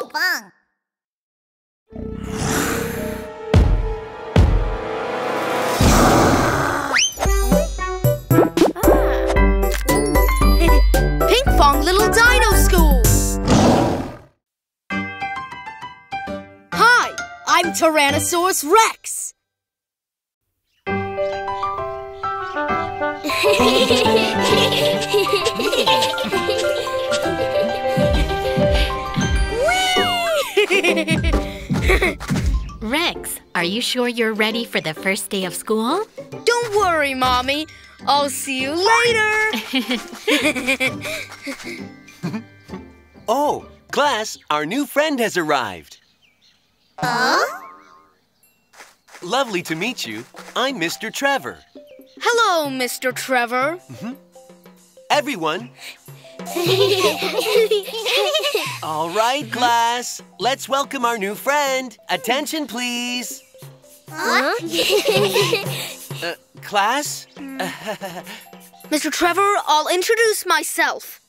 Bing bong. Ping pong, Little Dino School. Hi, I'm Tyrannosaurus Rex. Rex, are you sure you're ready for the first day of school? Don't worry, Mommy. I'll see you later. Oh, class, our new friend has arrived. Huh? Lovely to meet you. I'm Mr. Trevor. Hello, Mr. Trevor. Mm-hmm. Everyone. All right, class. Let's welcome our new friend. Attention, please. Huh? Class? Mr. Trevor, I'll introduce myself.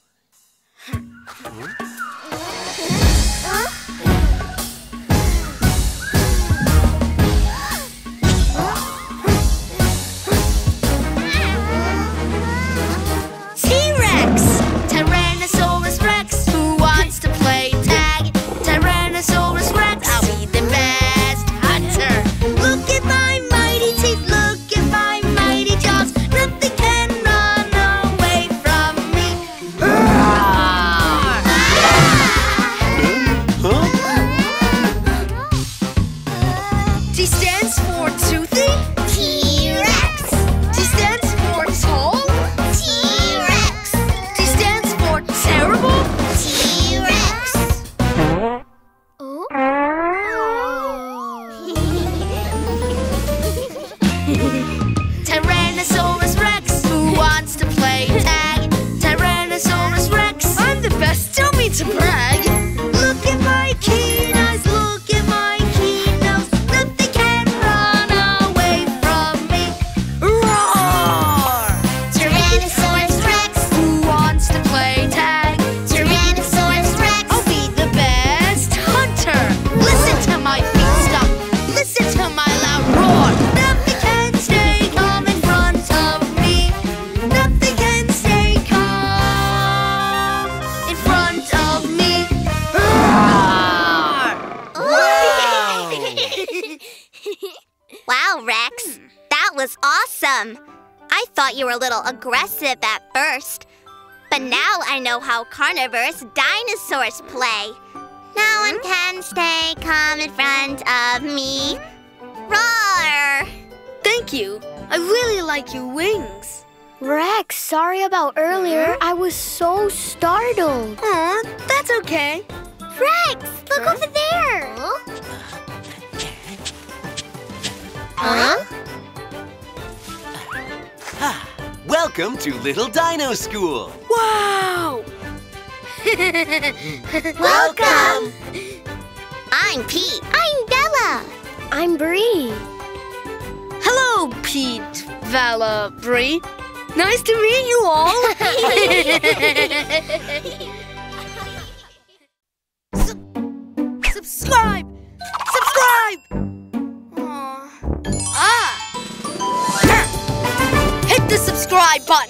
Aggressive at first, but now I know how carnivorous dinosaurs play. No one can stay calm in front of me. Roar! Thank you. I really like your wings. Rex, sorry about earlier. I was so startled. Aw, that's okay. Rex, look over there. Huh? Welcome to Little Dino School! Wow! Welcome! I'm Pete. I'm Bella. I'm Bree. Hello, Pete, Bella, Bree. Nice to meet you all! Subscribe! Subscribe! Aww. Ah! Hit the subscribe button!